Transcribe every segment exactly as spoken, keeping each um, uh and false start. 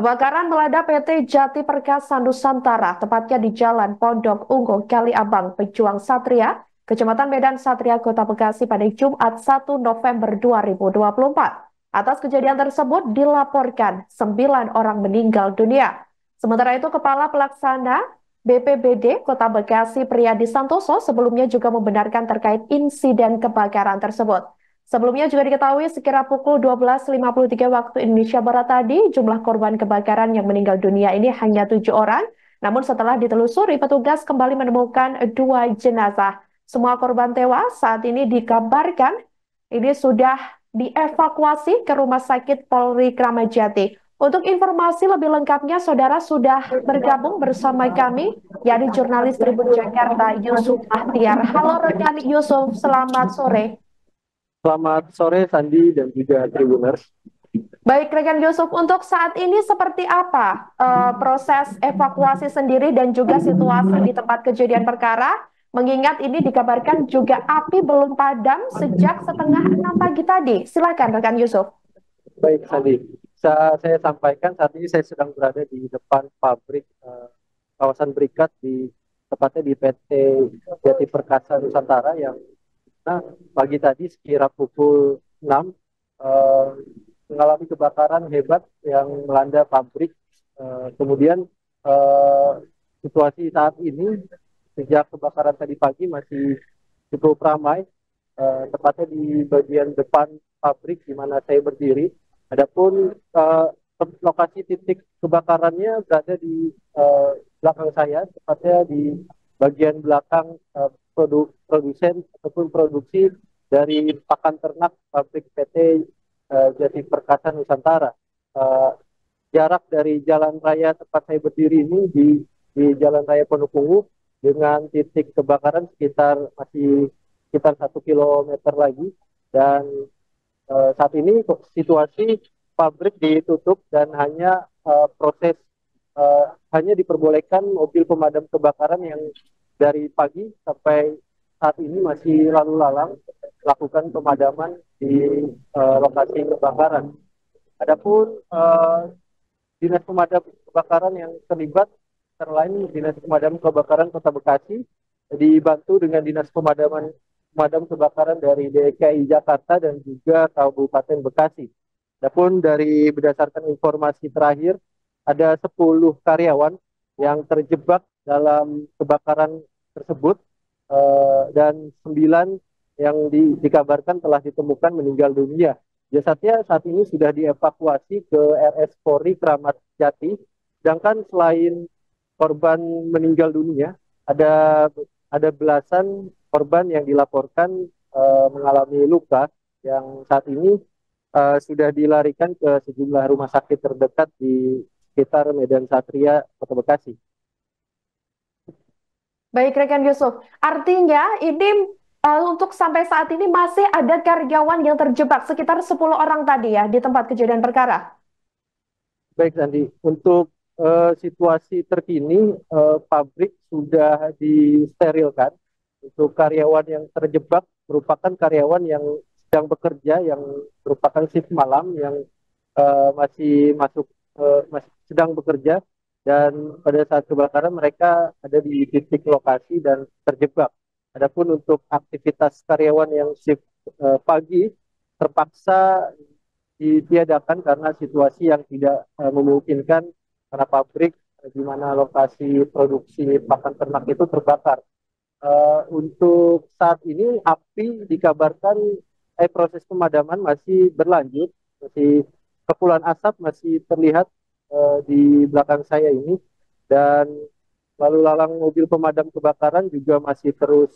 Kebakaran melanda P T Jati Perkasa Nusantara, tepatnya di Jalan Pondok Ungu Kaliabang Pejuang Satria, Kecamatan Medan Satria, Kota Bekasi pada Jumat satu November dua ribu dua puluh empat. Atas kejadian tersebut dilaporkan sembilan orang meninggal dunia. Sementara itu, Kepala Pelaksana B P B D Kota Bekasi Priyadi Santoso sebelumnya juga membenarkan terkait insiden kebakaran tersebut. Sebelumnya juga diketahui sekira pukul dua belas lewat lima puluh tiga waktu Indonesia Barat tadi, jumlah korban kebakaran yang meninggal dunia ini hanya tujuh orang. Namun setelah ditelusuri, petugas kembali menemukan dua jenazah. Semua korban tewas saat ini dikabarkan ini sudah dievakuasi ke Rumah Sakit Polri Kramat Jati. Untuk informasi lebih lengkapnya, saudara sudah bergabung bersama kami, yakni jurnalis Tribun Jakarta Yusuf Ahtiar. Halo rekan Yusuf, selamat sore. Selamat sore Sandi dan juga Tribuners. Baik rekan Yusuf, untuk saat ini seperti apa uh, proses evakuasi sendiri dan juga situasi di tempat kejadian perkara? Mengingat ini dikabarkan juga api belum padam sejak setengah enam pagi tadi. Silakan rekan Yusuf. Baik Sandi, Sa saya sampaikan saat ini saya sedang berada di depan pabrik uh, kawasan berikat di tepatnya di P T Jati Perkasa Nusantara yang Nah, pagi tadi sekira pukul enam eh, mengalami kebakaran hebat yang melanda pabrik. Eh, kemudian eh, situasi saat ini sejak kebakaran tadi pagi masih cukup ramai, eh, tepatnya di bagian depan pabrik di mana saya berdiri. Adapun eh, lokasi titik kebakarannya berada di eh, belakang saya, tepatnya di bagian belakang eh, Produ, produsen ataupun produksi dari pakan ternak pabrik P T uh, Jati Perkasa Nusantara. Uh, jarak dari jalan raya tempat saya berdiri ini di, di jalan raya Pondok Ungu dengan titik kebakaran sekitar masih sekitar satu kilometer lagi, dan uh, saat ini situasi pabrik ditutup dan hanya uh, proses uh, hanya diperbolehkan mobil pemadam kebakaran yang dari pagi sampai saat ini masih lalu-lalang lakukan pemadaman di uh, lokasi kebakaran. Adapun uh, dinas pemadam kebakaran yang terlibat, selain dinas pemadam kebakaran Kota Bekasi, dibantu dengan dinas pemadaman pemadam kebakaran dari D K I Jakarta dan juga Kabupaten Bekasi. Adapun dari berdasarkan informasi terakhir, ada sepuluh karyawan yang terjebak dalam kebakaran tersebut, uh, dan sembilan yang di, dikabarkan telah ditemukan meninggal dunia. Jasadnya saat ini sudah dievakuasi ke R S Polri Kramat Jati. Sedangkan selain korban meninggal dunia, ada ada belasan korban yang dilaporkan uh, mengalami luka yang saat ini uh, sudah dilarikan ke sejumlah rumah sakit terdekat di sekitar Medan Satria, Kota Bekasi. Baik rekan Yusuf, artinya ini uh, untuk sampai saat ini masih ada karyawan yang terjebak sekitar sepuluh orang tadi ya di tempat kejadian perkara. Baik Sandi, untuk uh, situasi terkini uh, pabrik sudah disterilkan. Untuk karyawan yang terjebak merupakan karyawan yang sedang bekerja, yang merupakan shift malam yang uh, masih masuk uh, masih sedang bekerja. Dan pada saat kebakaran mereka ada di titik lokasi dan terjebak. Adapun untuk aktivitas karyawan yang shift eh, pagi terpaksa ditiadakan karena situasi yang tidak eh, memungkinkan karena pabrik eh, di mana lokasi produksi pakan ternak itu terbakar. Eh, untuk saat ini api dikabarkan eh, proses pemadaman masih berlanjut, masih kepulan asap masih terlihat di belakang saya ini, dan lalu lalang mobil pemadam kebakaran juga masih terus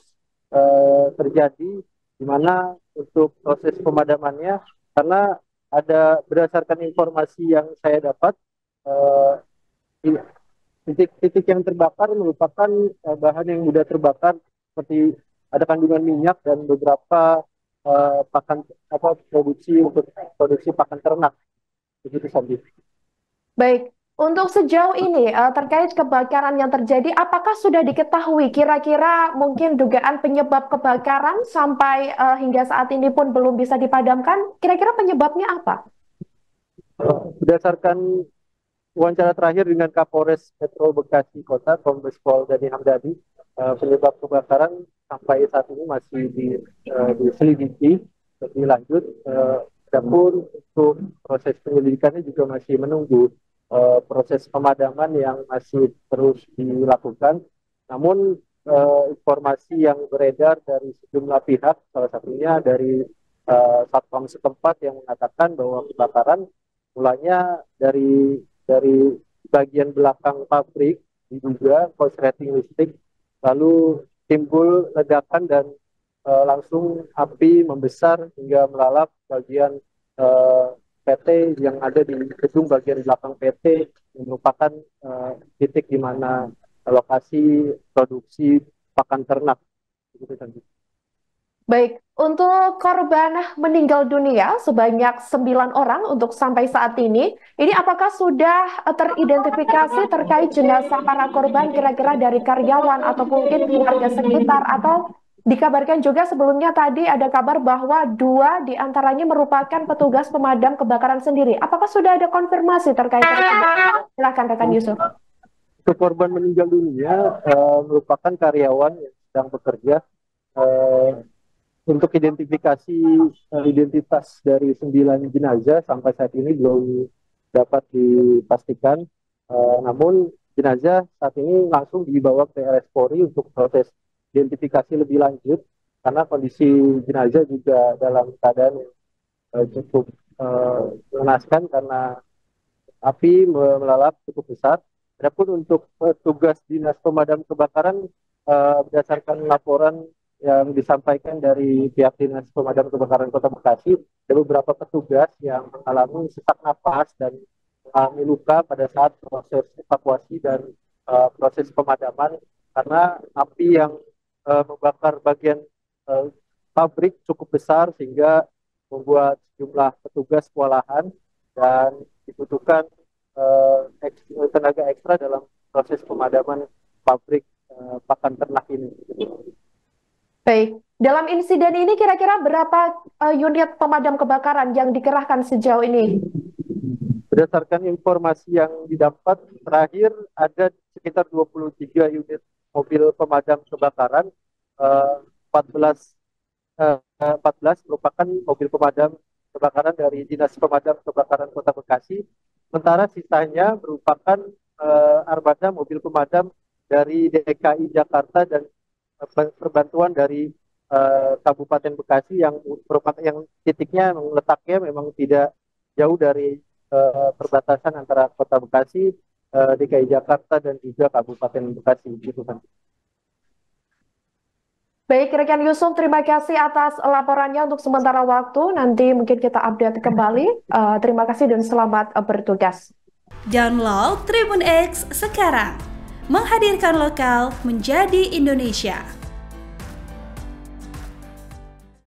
uh, terjadi, di mana untuk proses pemadamannya karena ada berdasarkan informasi yang saya dapat titik-titik uh, yang terbakar merupakan uh, bahan yang mudah terbakar seperti ada kandungan minyak dan beberapa uh, pakan apa produksi untuk produksi pakan ternak begitu Sandi. Baik, untuk sejauh ini uh, terkait kebakaran yang terjadi, apakah sudah diketahui kira-kira mungkin dugaan penyebab kebakaran sampai uh, hingga saat ini pun belum bisa dipadamkan? Kira-kira penyebabnya apa? Berdasarkan Wawancara terakhir dengan Kapolres Metro Bekasi Kota, Kombes Pol Dani Hamdani, uh, penyebab kebakaran sampai saat ini masih di, uh, diselidiki lebih lanjut. Uh, Adapun untuk proses penyelidikannya juga masih menunggu uh, proses pemadaman yang masih terus dilakukan. Namun uh, informasi yang beredar dari sejumlah pihak, salah satunya dari uh, satpam setempat yang mengatakan bahwa kebakaran mulanya dari dari bagian belakang pabrik, diduga korsleting listrik, lalu timbul ledakan dan langsung api membesar hingga melalap bagian uh, P T yang ada di gedung bagian belakang P T, yang merupakan uh, titik di mana lokasi produksi pakan ternak. Baik, untuk korban meninggal dunia sebanyak sembilan orang untuk sampai saat ini, ini apakah sudah teridentifikasi terkait jenazah para korban kira-kira dari karyawan atau mungkin keluarga sekitar, atau dikabarkan juga sebelumnya tadi ada kabar bahwa dua diantaranya merupakan petugas pemadam kebakaran sendiri. Apakah sudah ada konfirmasi terkait kebakaran? Silakan rekan Yusuf. Untuk korban meninggal dunia eh, merupakan karyawan yang sedang bekerja. Eh, untuk identifikasi eh, identitas dari sembilan jenazah sampai saat ini belum dapat dipastikan. Eh, namun jenazah saat ini langsung dibawa ke R S Polri untuk proses identifikasi lebih lanjut, karena kondisi jenazah juga dalam keadaan yang uh, cukup uh, mengenaskan karena api melalap cukup besar. Adapun untuk uh, tugas dinas pemadam kebakaran, uh, berdasarkan laporan yang disampaikan dari pihak dinas pemadam kebakaran Kota Bekasi, ada beberapa petugas yang mengalami sesak napas dan mengalami luka pada saat proses evakuasi dan uh, proses pemadaman, karena api yang membakar bagian uh, pabrik cukup besar sehingga membuat sejumlah petugas kewalahan dan dibutuhkan uh, ekstra, tenaga ekstra dalam proses pemadaman pabrik uh, pakan ternak ini. Baik, dalam insiden ini kira-kira berapa uh, unit pemadam kebakaran yang dikerahkan sejauh ini? Berdasarkan informasi yang didapat terakhir ada sekitar dua puluh tiga unit mobil pemadam kebakaran, empat belas merupakan mobil pemadam kebakaran dari Dinas Pemadam Kebakaran Kota Bekasi, sementara sisanya merupakan uh, armada mobil pemadam dari D K I Jakarta dan perbantuan dari uh, Kabupaten Bekasi yang merupakan yang titiknya letaknya memang tidak jauh dari uh, perbatasan antara Kota Bekasi, D K I Jakarta, dan juga Kabupaten Bekasi. Gitu kan. Baik, rekan Yusuf, terima kasih atas laporannya untuk sementara waktu. Nanti mungkin kita update kembali. Uh, terima kasih dan selamat bertugas. Download Tribun X sekarang. Menghadirkan lokal menjadi Indonesia.